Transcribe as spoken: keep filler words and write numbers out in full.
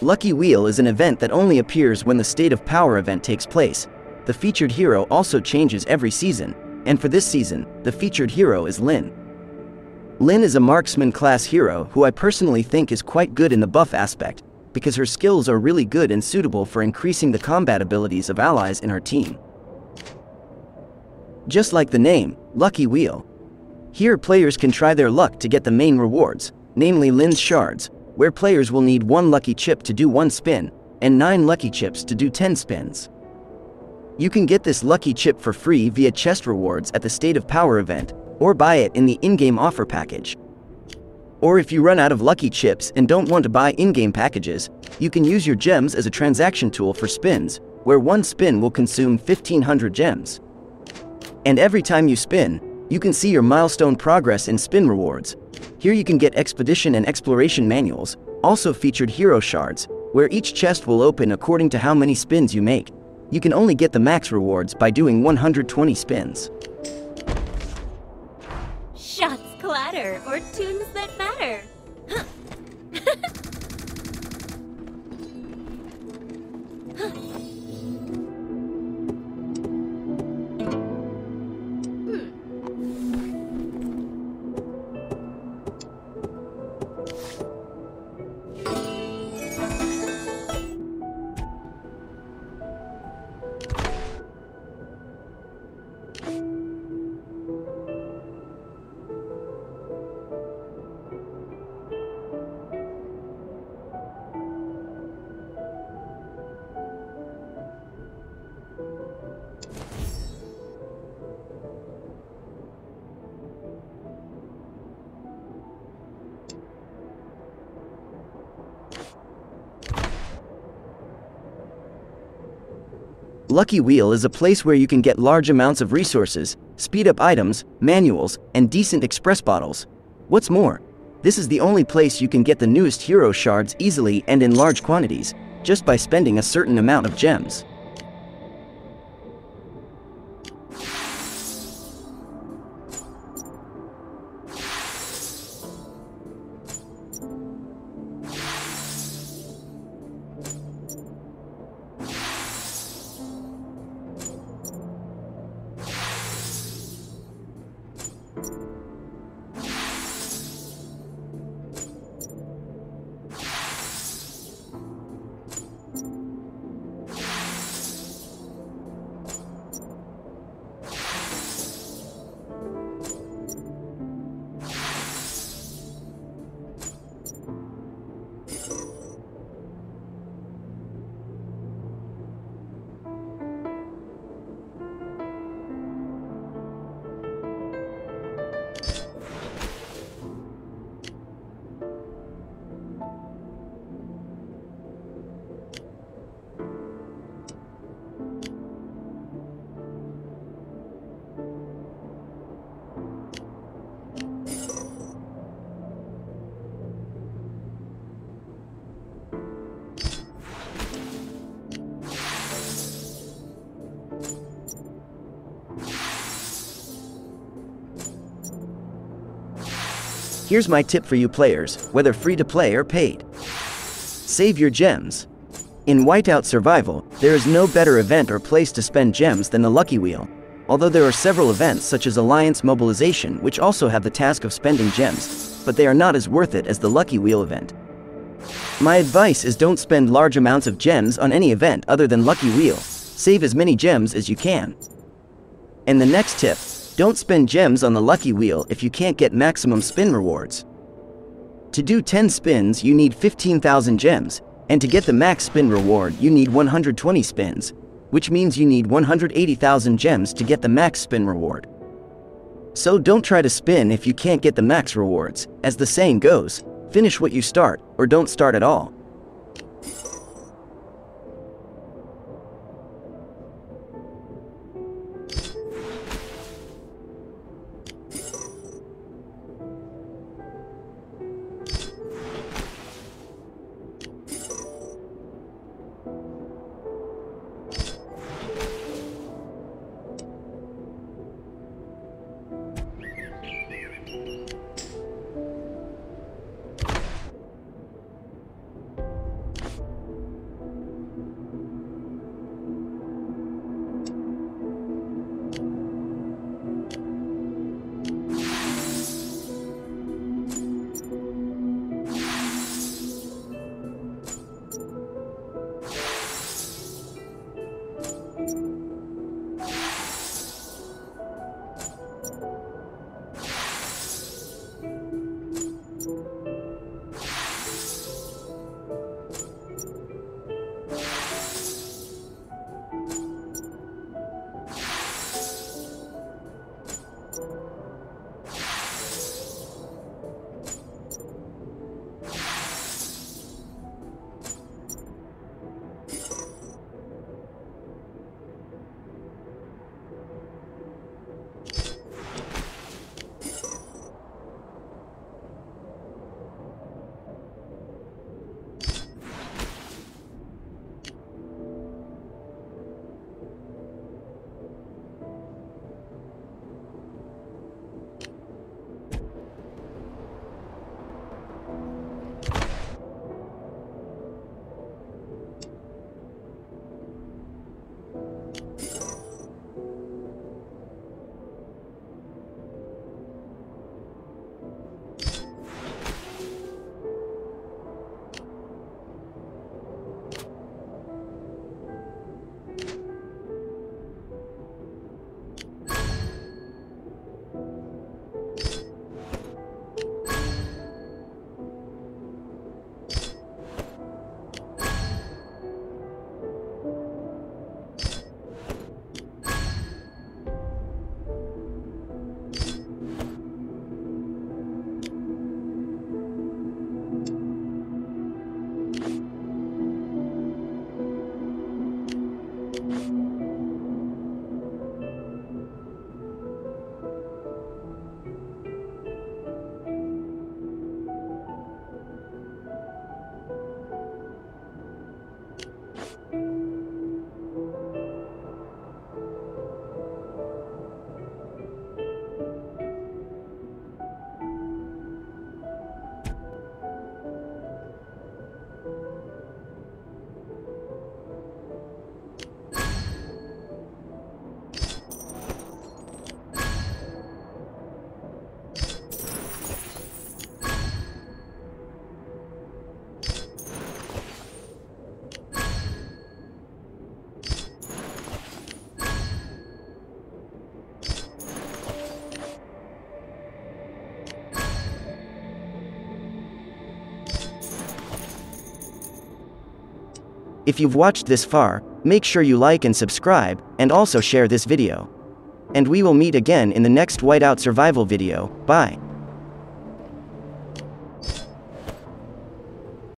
Lucky Wheel is an event that only appears when the State of Power event takes place. The featured hero also changes every season, and for this season, the featured hero is Lynn. Lynn is a marksman-class hero who I personally think is quite good in the buff aspect, because her skills are really good and suitable for increasing the combat abilities of allies in her team. Just like the name, Lucky Wheel. Here players can try their luck to get the main rewards, namely Lynn's shards, where players will need one lucky chip to do one spin, and nine lucky chips to do ten spins. You can get this lucky chip for free via chest rewards at the State of Power event, or buy it in the in-game offer package. Or if you run out of lucky chips and don't want to buy in-game packages, you can use your gems as a transaction tool for spins, where one spin will consume fifteen hundred gems. And every time you spin, you can see your milestone progress in spin rewards. Here you can get expedition and exploration manuals, also featured hero shards, where each chest will open according to how many spins you make. You can only get the max rewards by doing one hundred twenty spins. Shots clatter, or tunes that matter. Huh. Lucky Wheel is a place where you can get large amounts of resources, speed up items, manuals, and decent express bottles. What's more, this is the only place you can get the newest hero shards easily and in large quantities, just by spending a certain amount of gems. Here's my tip for you players, whether free-to-play or paid. Save your gems. In Whiteout Survival, there is no better event or place to spend gems than the Lucky Wheel, although there are several events such as Alliance Mobilization which also have the task of spending gems, but they are not as worth it as the Lucky Wheel event. My advice is don't spend large amounts of gems on any event other than Lucky Wheel. Save as many gems as you can. And the next tip, don't spend gems on the Lucky Wheel if you can't get maximum spin rewards. To do ten spins, you need fifteen thousand gems, and to get the max spin reward, you need one hundred twenty spins, which means you need one hundred eighty thousand gems to get the max spin reward. So don't try to spin if you can't get the max rewards. As the saying goes, finish what you start, or don't start at all. If you've watched this far, make sure you like and subscribe, and also share this video. And we will meet again in the next Whiteout Survival video. Bye.